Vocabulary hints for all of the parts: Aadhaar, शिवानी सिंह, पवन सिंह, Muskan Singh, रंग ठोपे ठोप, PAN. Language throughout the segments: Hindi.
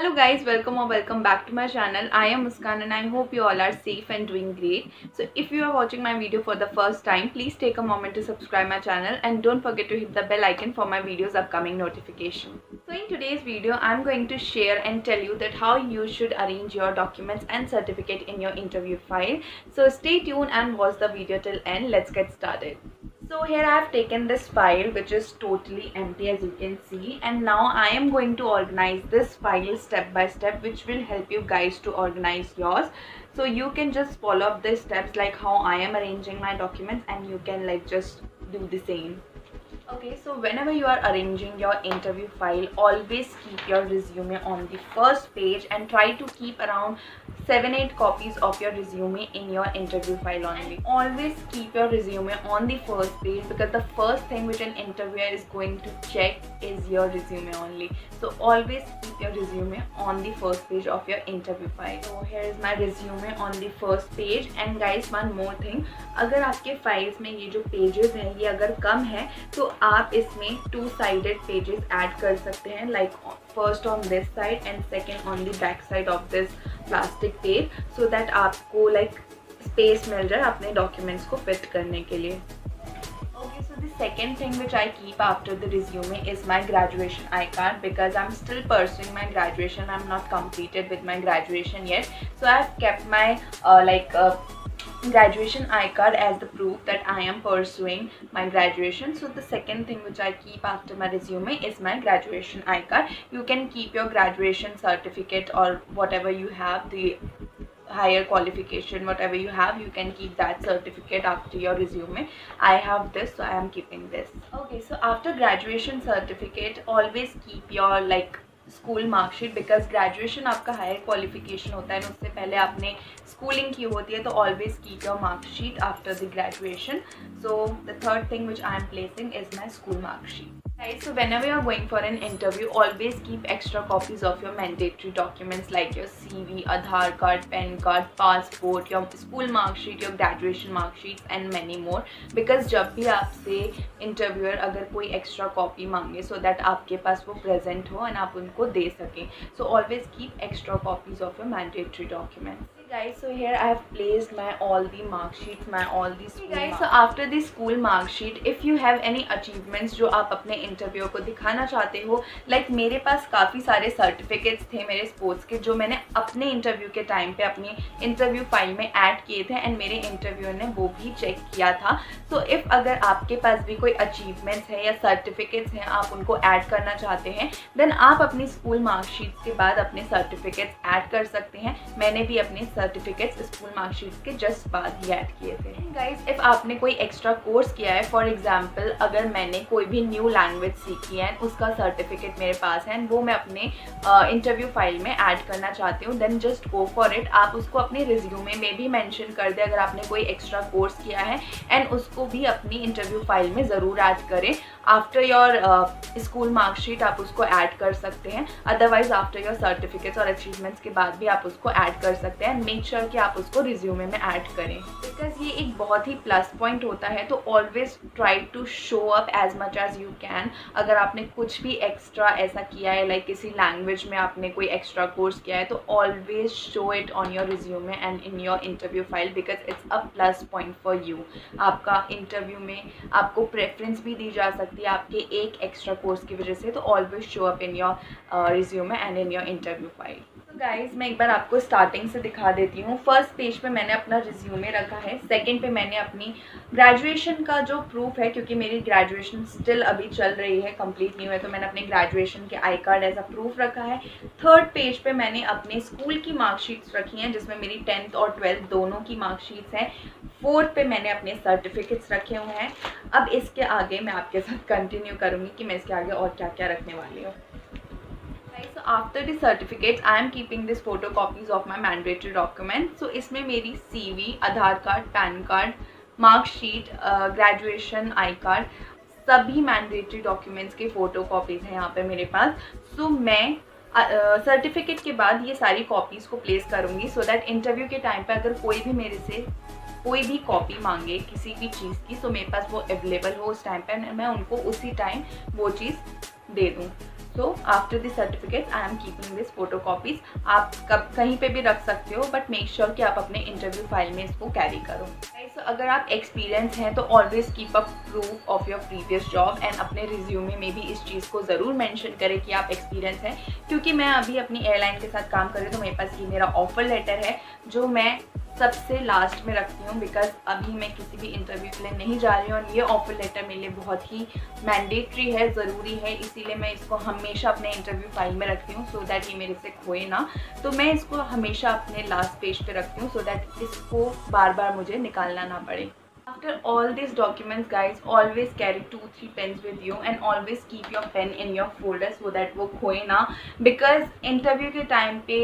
Hello guys, welcome or welcome back to my channel. I am Muskan and I hope you all are safe and doing great. So if you are watching my video for the first time, please take a moment to subscribe my channel and don't forget to hit the bell icon for my videos upcoming notification. So in today's video, I am going to share and tell you that how you should arrange your documents and certificate in your interview file. So stay tuned and watch the video till end. Let's get started. So here I have taken this file which is totally empty as you can see, and now I am going to organize this file step by step, which will help you guys to organize yours. So you can just follow up the steps like how I am arranging my documents, and you can like just do the same. Okay, so whenever you are arranging your interview file, always keep your resume on the first page and try to keep around 7-8 copies of your resume in your interview file only. Always keep your resume on the first page because the first thing which an interviewer is going to check is your resume only. So always keep your resume on the first page of your interview file. So here is my resume on the first page. And guys, one more thing, अगर आपके files में ये जो pages हैं ये अगर कम है तो आप इसमें 2-sided pages add कर सकते हैं, like first on this side and second on the back side of this plastic tape, so that आपको like space मिल जाए अपने documents को fit करने के लिए. Okay, so the second thing which I keep after the resume is my graduation I-card because I'm still pursuing my graduation. I'm not completed with my graduation yet, so I've kept my graduation I-card as the proof that I am pursuing my graduation. So the second thing which I keep after my resume is my graduation I-card. You can keep your graduation certificate or whatever you have, the higher qualification, whatever you have, you can keep that certificate after your resume. I have this, so I am keeping this. Okay, so after graduation certificate, always keep your like school marksheet because graduation आपका हायर क्वालिफिकेशन होता है, उससे पहले आपने स्कूलिंग की होती है, तो always keep your marksheet after the graduation. So the third thing which I am placing is my school marksheet. Guys, so whenever you are going for an interview, always keep extra copies of your mandatory documents like your CV, Aadhaar card, PAN card, passport, your school mark sheet, your graduation mark sheets and many more. Because जब भी आपसे interviewer अगर कोई extra copy मांगे, so that आपके पास वो present हो and आप उनको दे सकें. So always keep extra copies of your mandatory documents. Guys, so here I have placed my all the mark sheets, my all the school. Guys, so after the school mark sheet, if you have any achievements जो आप अपने इंटरव्यू को दिखाना चाहते हो, like मेरे पास काफ़ी सारे सर्टिफिकेट्स थे मेरे स्पोर्ट्स के जो मैंने अपने इंटरव्यू के टाइम पे अपनी इंटरव्यू फाइल में ऐड किए थे एंड मेरे इंटरव्यूअर ने वो भी चेक किया था. तो इफ़ अगर आपके पास भी कोई अचीवमेंट्स हैं या सर्टिफिकेट्स हैं आप उनको ऐड करना चाहते हैं, देन आप अपनी स्कूल मार्कशीट के बाद अपने सर्टिफिकेट्स ऐड कर सकते हैं. मैंने भी अपने सर्टिफिकेट्स स्कूल मार्कशीट्स के जस्ट बाद ही ऐड किए थे. गाइज, इफ़ आपने कोई एक्स्ट्रा कोर्स किया है, फॉर एग्जाम्पल अगर मैंने कोई भी न्यू लैंग्वेज सीखी है, उसका सर्टिफिकेट मेरे पास है, वो मैं अपने इंटरव्यू फाइल में ऐड करना चाहती हूँ, then just go for it. आप उसको अपने रिज्यूमे में भी मेंशन कर दें अगर आपने कोई एक्स्ट्रा कोर्स किया है, एंड उसको भी अपनी इंटरव्यू फाइल में ज़रूर ऐड करें. आफ्टर योर स्कूल मार्कशीट आप उसको ऐड कर सकते हैं, अदरवाइज आफ्टर योर सर्टिफिकेट्स और अचीवमेंट्स के बाद भी आप उसको ऐड कर सकते हैं. मेक श्योर कि आप उसको रिज्यूमे में ऐड करें बिकॉज ये एक बहुत ही प्लस पॉइंट होता है. तो always try to show up as much as you can. अगर आपने कुछ भी एक्स्ट्रा ऐसा किया है, लाइक किसी लैंग्वेज में आपने कोई एक्स्ट्रा कोर्स किया है, तो always show it on your resume and in your interview file because it's a plus point for you. आपका इंटरव्यू में आपको प्रेफरेंस भी दी जा सकती है आपके एक एक्स्ट्रा कोर्स की वजह से. तो always show up in your resume and in your interview file. तो गाइज, मैं एक बार आपको स्टार्टिंग से दिखा देती हूँ. फर्स्ट पेज पे मैंने अपना रिज्यूमे रखा है, सेकंड पे मैंने अपनी ग्रेजुएशन का जो प्रूफ है, क्योंकि मेरी ग्रेजुएशन स्टिल अभी चल रही है, कंप्लीट नहीं हुआ है, तो मैंने अपने ग्रेजुएशन के I card as a proof रखा है. थर्ड पेज पे मैंने अपने स्कूल की मार्कशीट्स रखी हैं जिसमें मेरी 10th और 12th दोनों की मार्कशीट्स हैं. फोर्थ पे मैंने अपने सर्टिफिकेट्स रखे हुए हैं. अब इसके आगे मैं आपके साथ कंटिन्यू करूँगी कि मैं इसके आगे और क्या क्या रखने वाली हूँ. So after the certificates, I am keeping this photocopies of my mandatory documents. So इसमें मेरी CV, Aadhaar card, PAN card, marksheet, graduation I card, सभी मैंडेटरी डॉक्यूमेंट्स के फ़ोटोकॉपीज़ हैं यहाँ पे मेरे पास. सो मैं सर्टिफिकेट के बाद ये सारी कॉपीज़ को प्लेस करूँगी सो दैट इंटरव्यू के टाइम पे अगर कोई भी मेरे से कोई भी कॉपी मांगे किसी भी चीज़ की, तो मेरे पास वो अवेलेबल हो उस टाइम पर, मैं उनको उसी टाइम वो चीज़ दे दूँ. So after this certificate I am keeping this photocopies. आप कब कहीं पे भी रख सकते हो, बट मेक श्योर कि आप अपने इंटरव्यू फाइल में इसको कैरी करो। सो अगर आप एक्सपीरियंस हैं तो always keep up proof of your previous job and अपने रिज्यूमे में भी इस चीज़ को ज़रूर मेंशन करें कि आप एक्सपीरियंस हैं, क्योंकि मैं अभी अपनी एयरलाइन के साथ काम कर रही हूँ। तो मेरे पास ये मेरा ऑफर लेटर है जो मैं सबसे लास्ट में रखती हूँ, बिकॉज अभी मैं किसी भी इंटरव्यू के लिए नहीं जा रही हूँ और ये ऑफर लेटर मेरे लिए बहुत ही मैंडेटरी है, ज़रूरी है, इसीलिए मैं इसको हमेशा अपने इंटरव्यू फाइल में रखती हूँ सो दैट ये मेरे से खोए ना। तो मैं इसको हमेशा अपने लास्ट पेज पे रखती हूँ सो दैट इसको बार बार मुझे निकालना ना पड़े। After all these documents guys, always carry 2-3 pens with you and always keep your pen in your folder so that वो खोए ना, because interview के time पे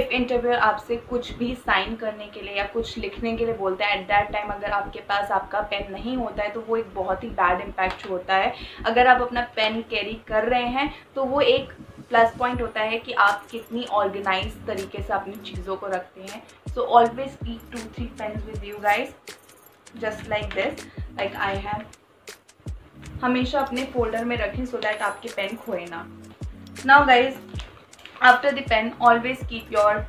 if interviewer आपसे कुछ भी sign करने के लिए या कुछ लिखने के लिए बोलता है at that time अगर आपके पास आपका pen नहीं होता है तो वो एक बहुत ही bad impact होता है। अगर आप अपना pen carry कर रहे हैं तो वो एक प्लस पॉइंट होता है कि आप कितनी ऑर्गेनाइज तरीके से अपनी चीज़ों को रखते हैं। So always keep 2-3 pens with you guys, just like this like I have, हमेशा अपने फोल्डर में रखें सो दैट आपके पेन खोए ना। Now guys after the pen always keep your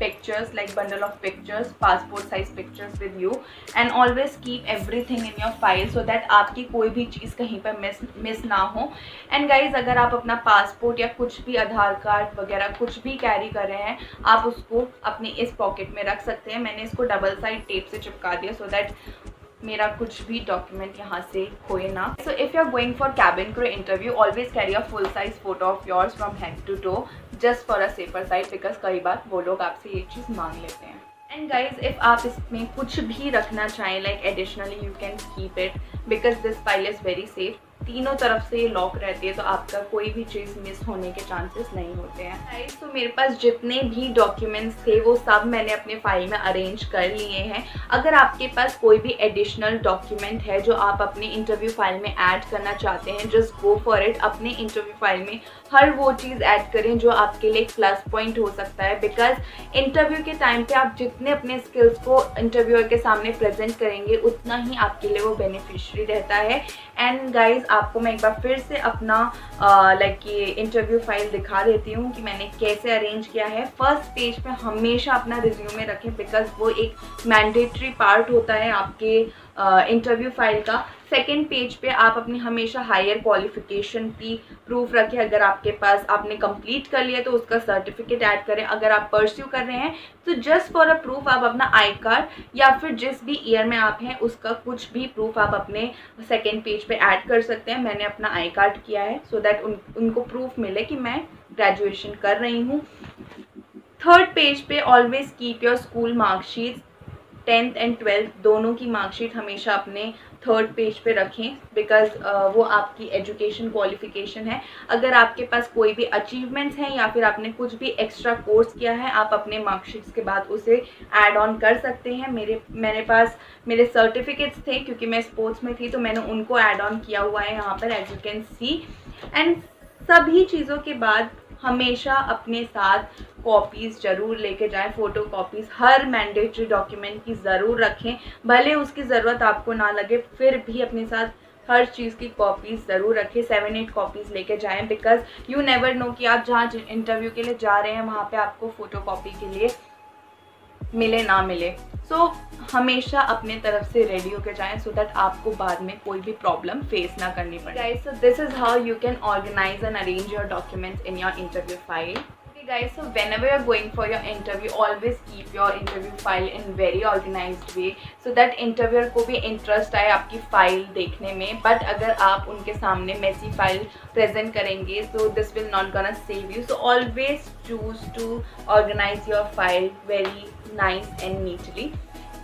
pictures like bundle of pictures, passport size pictures with you and always keep everything in your file so that आपकी कोई भी चीज़ कहीं पर मिस ना हो। and guys अगर आप अपना passport या कुछ भी आधार कार्ड वगैरह कुछ भी carry कर रहे हैं आप उसको अपने इस pocket में रख सकते हैं। मैंने इसको double side tape से चिपका दिया so that मेरा कुछ भी डॉक्यूमेंट यहाँ से खोए ना। So if you are going for cabin crew interview always carry a full size photo of yours from head to toe just for a safer side, because कई बार वो लोग आपसे ये चीज़ मांग लेते हैं। एंड गाइज इफ़ आप इसमें कुछ भी रखना चाहें like additionally you can keep it because this file is very safe. तीनों तरफ से ये लॉक रहती है तो आपका कोई भी चीज़ मिस होने के चांसेस नहीं होते हैं। गाइस तो मेरे पास जितने भी डॉक्यूमेंट्स थे वो सब मैंने अपने फाइल में अरेंज कर लिए हैं। अगर आपके पास कोई भी एडिशनल डॉक्यूमेंट है जो आप अपने इंटरव्यू फाइल में ऐड करना चाहते हैं जस्ट गो फॉर इट। अपने इंटरव्यू फाइल में हर वो चीज़ ऐड करें जो आपके लिए प्लस पॉइंट हो सकता है, बिकॉज इंटरव्यू के टाइम पर आप जितने अपने स्किल्स को इंटरव्यूअर के सामने प्रेजेंट करेंगे उतना ही आपके लिए वो बेनिफिशियरी रहता है। एंड गाइज आपको मैं एक बार फिर से अपना लाइक ये इंटरव्यू फाइल दिखा देती हूँ कि मैंने कैसे अरेंज किया है। फर्स्ट पेज पे हमेशा अपना रिज्यूमे रखें बिकॉज वो एक मैंडेटरी पार्ट होता है आपके इंटरव्यू फाइल का। सेकेंड पेज पे आप अपनी हमेशा हायर क्वालिफिकेशन की प्रूफ रखें। अगर आपके पास आपने कंप्लीट कर लिया तो उसका सर्टिफिकेट ऐड करें। अगर आप परस्यू कर रहे हैं तो जस्ट फॉर अ प्रूफ आप अपना आई कार्ड या फिर जिस भी ईयर में आप हैं उसका कुछ भी प्रूफ आप अपने सेकेंड पेज पे ऐड कर सकते हैं। मैंने अपना आई कार्ड किया है सो दैट उनको प्रूफ मिले कि मैं ग्रेजुएशन कर रही हूँ। थर्ड पेज पे always keep your school marksheet, 10th and 12th दोनों की मार्कशीट हमेशा अपने थर्ड पेज पे रखें बिकॉज वो आपकी एजुकेशन क्वालिफिकेशन है। अगर आपके पास कोई भी अचीवमेंट्स हैं या फिर आपने कुछ भी एक्स्ट्रा कोर्स किया है आप अपने मार्कशीट्स के बाद उसे ऐड ऑन कर सकते हैं। मेरे पास मेरे सर्टिफिकेट्स थे क्योंकि मैं स्पोर्ट्स में थी तो मैंने उनको ऐड ऑन किया हुआ है यहाँ पर as you can see. And सभी चीज़ों के बाद हमेशा अपने साथ कॉपीज़ ज़रूर लेके जाएं, फ़ोटो कॉपीज़ हर मैंडेटरी डॉक्यूमेंट की ज़रूर रखें। भले उसकी ज़रूरत आपको ना लगे फिर भी अपने साथ हर चीज़ की कॉपीज़ ज़रूर रखें। 7-8 कॉपीज़ लेके जाएं बिकॉज़ यू नेवर नो कि आप जहाँ इंटरव्यू के लिए जा रहे हैं वहाँ पे आपको फ़ोटो कॉपी के लिए मिले ना मिले। सो हमेशा अपने तरफ से रेडी होकर जाएं सो दैट आपको बाद में कोई भी प्रॉब्लम फेस ना करनी पड़े। Guys so this is how you can organise and arrange your documents in your interview file. Guys, so whenever you're going for your interview always keep your interview file in very organized way so that interviewer को भी interest आए आपकी फाइल देखने में। बट अगर आप उनके सामने messy फाइल प्रेजेंट करेंगे तो this will not gonna save you. So always choose to organise your file very nice and neatly,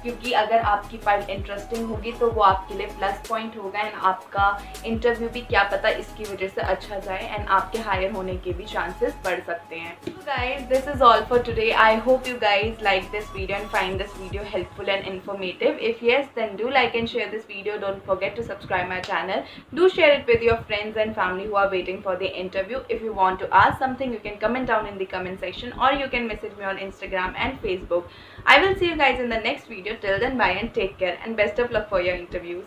क्योंकि अगर आपकी फाइल इंटरेस्टिंग होगी तो वो आपके लिए प्लस पॉइंट होगा एंड आपका इंटरव्यू भी क्या पता इसकी वजह से अच्छा जाए एंड आपके हायर होने के भी चांसेस बढ़ सकते हैं। So guys This is all for today. I hope you guys like this video and find this video helpful and informative. If yes, then do like and share this video. Don't forget to subscribe my channel. Do share it with your friends and family who are waiting for the interview. If you want to ask something, you can comment down in the comment section, or you can message me on Instagram and Facebook. I will see you guys in the next video. Till then, bye and take care, and best of luck for your interviews.